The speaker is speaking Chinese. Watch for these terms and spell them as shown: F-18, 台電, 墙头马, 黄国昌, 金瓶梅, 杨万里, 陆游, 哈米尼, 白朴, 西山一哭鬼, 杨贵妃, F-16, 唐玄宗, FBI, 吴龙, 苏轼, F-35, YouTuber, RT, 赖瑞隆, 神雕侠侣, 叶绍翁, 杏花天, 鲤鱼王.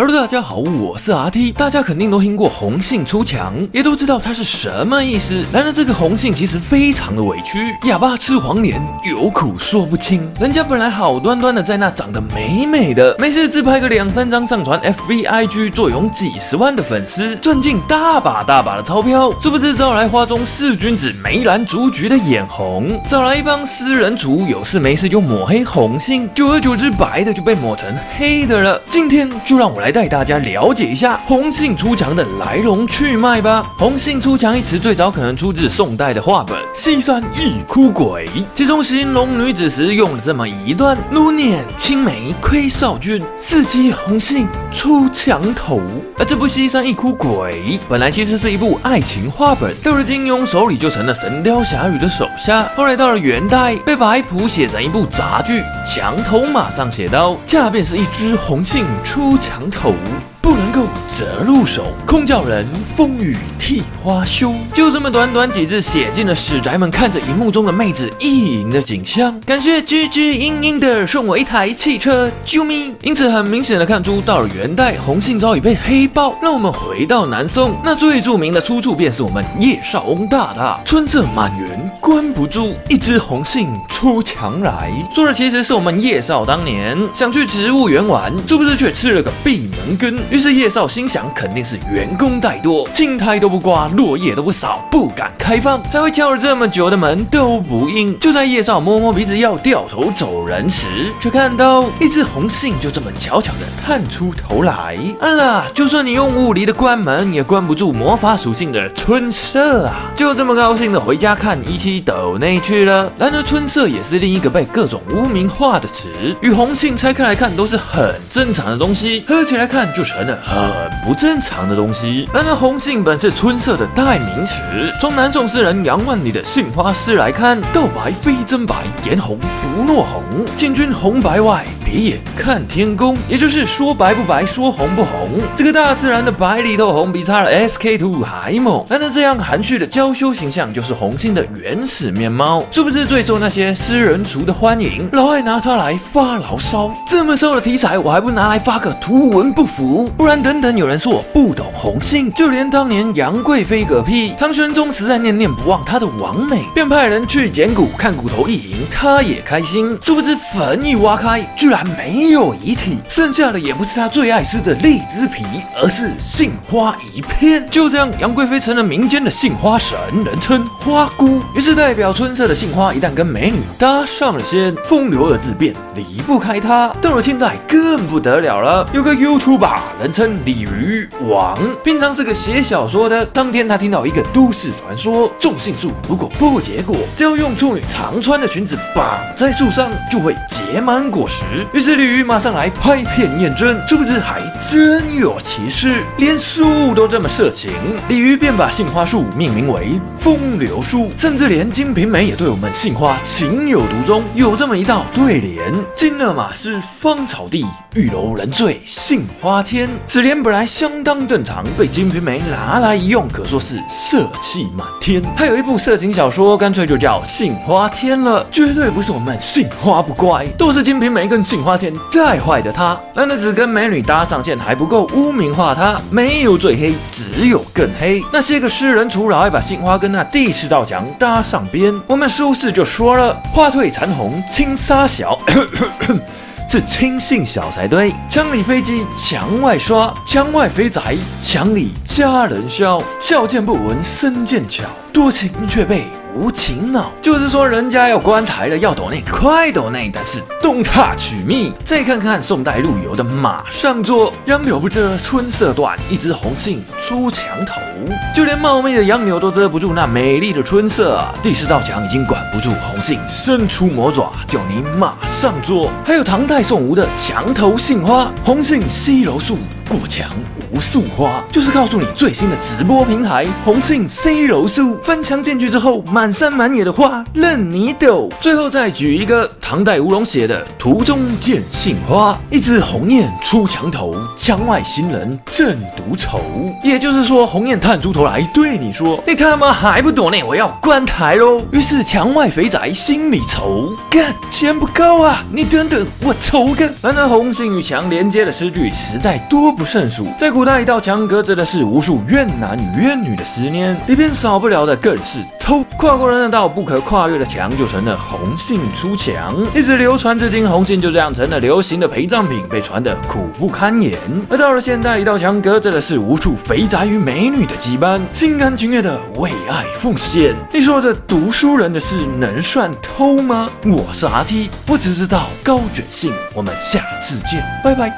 Hello， 大家好，我是 RT， 大家肯定都听过红杏出墙，也都知道它是什么意思。然而这个红杏其实非常的委屈，哑巴吃黄连，有苦说不清。人家本来好端端的在那长得美美的，没事自拍个2、3张上传 FBIG， 坐拥几10万的粉丝，赚进大把的钞票，殊不知招来花中四君子梅兰竹菊的眼红，找来一帮私人厨，有事没事就抹黑红杏，久而久之白的就被抹成黑的了。今天就让我来带大家了解一下红杏出墙的来龙去脉吧。红杏出墙一词最早可能出自宋代的话本《西山一哭鬼》，其中形容女子时用了这么一段：奴念青梅窥少君，自欺红杏出墙头。而这部《西山一哭鬼》本来其实是一部爱情话本，到了金庸手里就成了《神雕侠侣》的手下，后来到了元代被白朴写成一部杂剧《墙头马》，上写道：下便是一只红杏出墙头，不能够折入手，空叫人风雨替花休。就这么短几字，写尽了史宅们看着荧幕中的妹子意淫的景象。感谢知知阴阴的送我一台汽车，啾咪！因此很明显的看出，到了元代，红杏早已被黑爆。让我们回到南宋，那最著名的出处便是我们叶绍翁大。春色满园关不住，一枝红杏出墙来。说的其实是我们叶绍当年想去植物园玩，殊不知却吃了个闭门羹。于是叶绍心想，肯定是员工怠惰，青苔都不刮，落叶都不扫，不敢开放，才会敲了这么久的门都不应。就在叶绍摸鼻子要掉头走人时，却看到一只红杏就这么悄悄的探出头来。啊啦，就算你用物理的关门，也关不住魔法属性的春色啊！就这么高兴的回家看17斗内去了。然而春色也是另一个被各种污名化的词，与红杏拆开来看都是很正常的东西，合起来看就成了很不正常的东西。然而红杏本是春色的代名词，从南宋诗人杨万里的杏花诗来看，豆白非真白，颜红不若红，见君红白外，别眼看天宫。也就是说白不白，说红不红，这个大自然的白里透红，比差了 SK2 还猛。但是这样含蓄的娇羞形象，就是红杏的原始面貌，殊不知最受那些诗人族的欢迎，老爱拿它来发牢骚。这么骚的题材，我还不拿来发个图文不符？不然等等有人说我不懂红杏。就连当年杨贵妃嗝屁，唐玄宗实在念念不忘她的王美，便派人去捡骨，看骨头一淫，他也开心。殊不知坟一挖开，居然没有遗体，剩下的也不是他最爱吃的荔枝皮，而是杏花一片。就这样，杨贵妃成了民间的杏花神，人称花姑。于是代表春色的杏花一旦跟美女搭上了线，风流二字便离不开她。到了现代更不得了了，有个 YouTuber 人称鲤鱼王，平常是个写小说的。当天他听到一个都市传说，种杏树如果不结果，只要用处女常穿的裙子绑在树上，就会结满果实。于是鲤鱼马上来拍片验证，殊不知还真有其事，连树都这么色情。鲤鱼便把杏花树命名为风流树，甚至连《金瓶梅》也对我们杏花情有独钟，有这么一道对联：金勒马是芳草地，玉楼人醉杏花天。此联本来相当正常，被《金瓶梅》拿来一用，可说是色气满天。还有一部色情小说干脆就叫《杏花天》了，绝对不是我们杏花不乖，都是《金瓶梅》跟杏花天带坏的他。然而只跟美女搭上线还不够污名化他，没有最黑，只有更黑。那些个诗人除了爱把杏花跟那第四道墙搭上边，我们苏轼就说了：花褪残红轻纱小，是轻杏小才对。墙里飞机墙外刷，墙外肥宅墙里佳人笑，笑渐不闻身渐巧，多情却被无情恼。就是说人家要关台了，要抖内快抖内，但是Don't touch me。再看看宋代陆游的马上作：杨柳不遮春色短，一枝红杏出墙头。就连茂密的杨柳都遮不住那美丽的春色啊！第四道墙已经管不住红杏伸出魔爪，叫你马上作。还有唐代宋吴的墙头杏花：红杏西楼树，过墙无数花。就是告诉你最新的直播平台红杏西楼树，翻墙进去之后满满山满野的花任你抖。最后再举一个唐代吴龙写的《途中见杏花》：一只鸿雁出墙头，墙外行人正独愁。也就是说，鸿雁探出头来对你说：“你他妈还不躲内，我要关台喽！”于是墙外肥宅心里愁：“干，钱不够啊！你等等，我愁个。”然而红杏与墙连接的诗句实在多不胜数，在古代一道墙隔着的是无数怨男与怨女的思念，里边少不了的更是偷。跨过了那道不可跨越的墙，就成了红杏出墙，一直流传至今。红杏就这样成了流行的陪葬品，被传得苦不堪言。而到了现代，一道墙隔着的是无数肥宅与美女的羁绊，心甘情愿的为爱奉献。你说这读书人的事能算偷吗？我是RT，我只知道高卷性。我们下次见，拜拜。